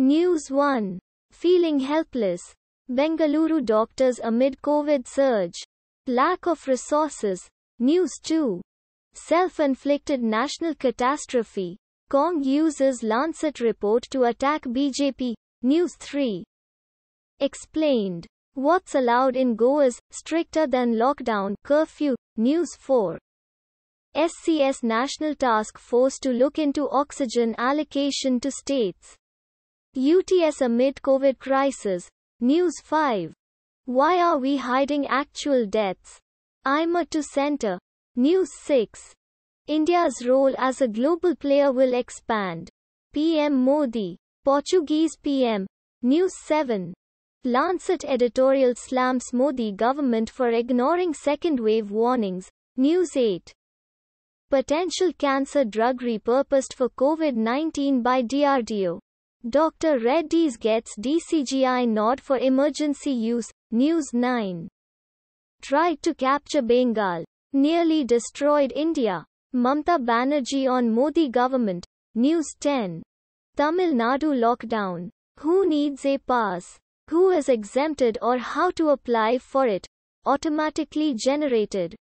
News 1. Feeling helpless. Bengaluru doctors amid COVID surge. Lack of resources. News 2. Self-inflicted national catastrophe. Cong uses Lancet report to attack BJP. News 3. Explained. What's allowed in Goa is stricter than lockdown, curfew. News 4. SCS National Task Force to look into oxygen allocation to states. UTS amid COVID crisis. News 5. Why are we hiding actual deaths? IMA to center. News 6. India's role as a global player will expand. PM Modi. Portuguese PM. News 7. Lancet editorial slams Modi government for ignoring second wave warnings. News 8. Potential cancer drug repurposed for COVID-19 by DRDO. Dr. Reddy's gets DCGI nod for emergency use. News 9. Tried to capture Bengal. Nearly destroyed India. Mamata Banerjee on Modi government. News 10. Tamil Nadu lockdown. Who needs a pass? Who is exempted or how to apply for it? Automatically generated.